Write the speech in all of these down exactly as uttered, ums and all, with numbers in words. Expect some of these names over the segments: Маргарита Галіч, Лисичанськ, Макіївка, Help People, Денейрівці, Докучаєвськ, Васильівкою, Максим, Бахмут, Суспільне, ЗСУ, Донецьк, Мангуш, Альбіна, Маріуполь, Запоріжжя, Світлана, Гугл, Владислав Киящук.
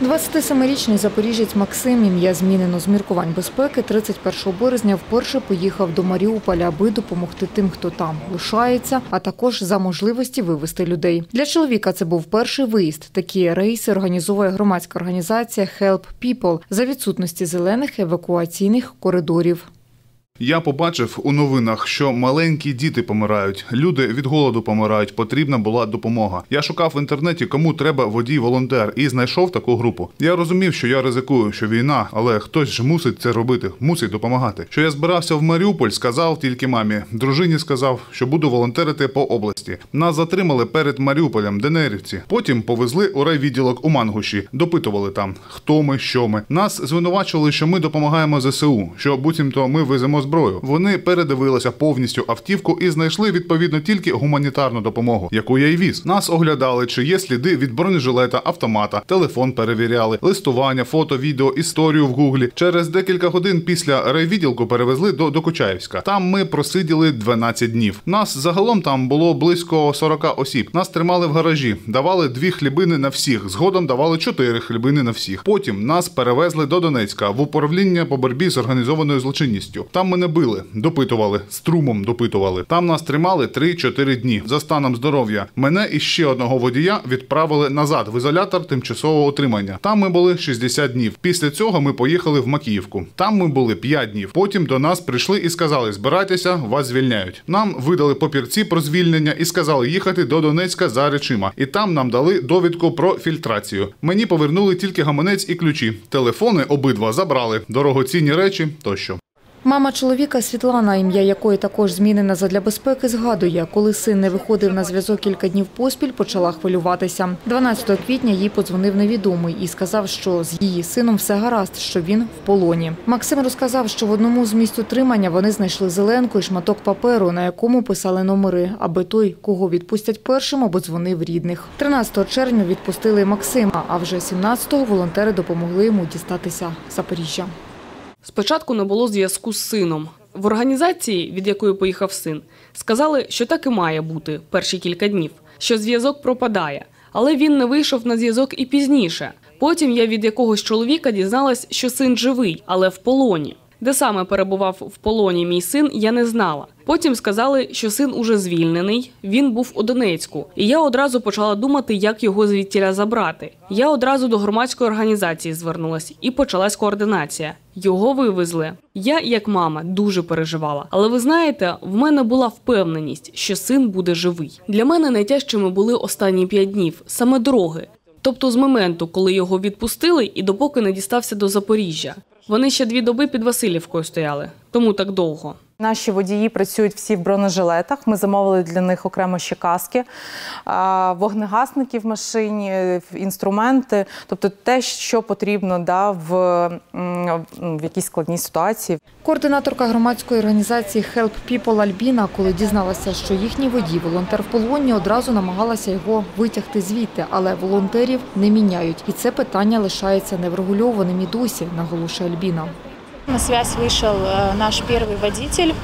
двадцятисемирічний запоріжець Максим, ім'я змінено з міркувань безпеки, тридцять першого березня вперше поїхав до Маріуполя, аби допомогти тим, хто там лишається, а також за можливості вивезти людей. Для чоловіка це був перший виїзд. Такі рейси організовує громадська організація Help People за відсутності зелених евакуаційних коридорів. Я побачив у новинах, що маленькі діти помирають, люди від голоду помирають, потрібна була допомога. Я шукав в інтернеті, кому треба водій-волонтер, і знайшов таку групу. Я розумів, що я ризикую, що війна, але хтось ж мусить це робити, мусить допомагати. Що я збирався в Маріуполь, сказав тільки мамі. Дружині сказав, що буду волонтерити по області. Нас затримали перед Маріуполем, Денейрівці. Потім повезли у райвідділок у Мангуші, допитували там, хто ми, що ми. Нас звинувачували, що ми допомагаємо ЗСУ, що буцімто ми веземо зброю. Вони передивилися повністю автівку і знайшли відповідно тільки гуманітарну допомогу, яку я й віз. Нас оглядали, чи є сліди від бронежилета, автомата, телефон перевіряли, листування, фото, відео, історію в Гуглі. Через декілька годин після райвідділку перевезли до Докучаєвська. Там ми просиділи дванадцять днів. Нас загалом там було близько сорока осіб. Нас тримали в гаражі, давали дві хлібини на всіх, згодом давали чотири хлібини на всіх. Потім нас перевезли до Донецька в управління по боротьбі з організованою злочинністю. Там ми не били, допитували, струмом допитували. Там нас тримали три-чотири дні за станом здоров'я. Мене і ще одного водія відправили назад в ізолятор тимчасового утримання. Там ми були шістдесят днів. Після цього ми поїхали в Макіївку. Там ми були п'ять днів. Потім до нас прийшли і сказали: збирайтеся, вас звільняють. Нам видали папірці про звільнення і сказали їхати до Донецька за речима. І там нам дали довідку про фільтрацію. Мені повернули тільки гаманець і ключі. Телефони обидва забрали, дорогоцінні речі тощо. Мама чоловіка Світлана, ім'я якої також змінено задля безпеки, згадує, коли син не виходив на зв'язок кілька днів поспіль, почала хвилюватися. дванадцятого квітня їй подзвонив невідомий і сказав, що з її сином все гаразд, що він в полоні. Максим розказав, що в одному з місць утримання вони знайшли зеленку і шматок паперу, на якому писали номери, аби той, кого відпустять першим, ободзвонив рідних. тринадцятого червня відпустили Максима, а вже сімнадцятого волонтери допомогли йому дістатися Запоріжжя. Спочатку не було зв'язку з сином. В організації, від якої поїхав син, сказали, що так і має бути перші кілька днів, що зв'язок пропадає. Але він не вийшов на зв'язок і пізніше. Потім я від якогось чоловіка дізналась, що син живий, але в полоні. Де саме перебував в полоні мій син, я не знала. Потім сказали, що син уже звільнений, він був у Донецьку. І я одразу почала думати, як його звідтіля забрати. Я одразу до громадської організації звернулась і почалась координація. Його вивезли. Я, як мама, дуже переживала. Але ви знаєте, в мене була впевненість, що син буде живий. Для мене найтяжчими були останні п'ять днів, саме дороги. Тобто з моменту, коли його відпустили і допоки не дістався до Запоріжжя. Вони ще дві доби під Васильівкою стояли, тому так довго. Наші водії працюють всі в бронежилетах, ми замовили для них окремо ще каски, вогнегасники в машині, інструменти, тобто те, що потрібно да, в, в якійсь складній ситуації. Координаторка громадської організації Help People Альбіна, коли дізналася, що їхній водій волонтер в полоні, одразу намагалася його витягти звідти, але волонтерів не міняють. І це питання лишається неврегульованим і досі, наголошує Альбіна. На зв'язок вийшов наш перший водій.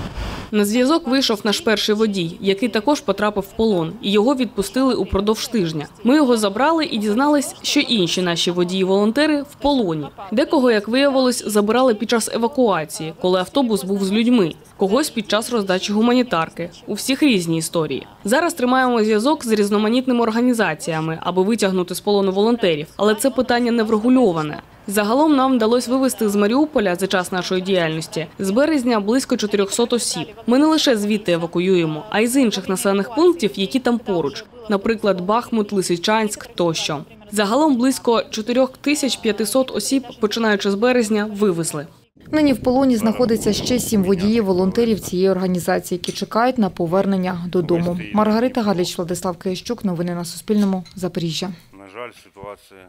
На зв'язок вийшов наш перший водій, який також потрапив в полон, і його відпустили упродовж тижня. Ми його забрали і дізнались, що інші наші водії-волонтери в полоні. Декого, як виявилось, забирали під час евакуації, коли автобус був з людьми, когось під час роздачі гуманітарки. У всіх різні історії. Зараз тримаємо зв'язок з різноманітними організаціями, аби витягнути з полону волонтерів, але це питання не врегульоване. Загалом нам вдалося вивезти з Маріуполя за час нашої діяльності з березня близько чотирьохсот осіб. Ми не лише звідти евакуюємо, а й з інших населених пунктів, які там поруч. Наприклад, Бахмут, Лисичанськ тощо. Загалом близько чотирьох тисяч п'ятисот осіб, починаючи з березня, вивезли. Нині в полоні знаходиться ще сім водіїв-волонтерів цієї організації, які чекають на повернення додому. Маргарита Галіч, Владислав Киящук. Новини на Суспільному. Запоріжжя. На жаль, ситуація...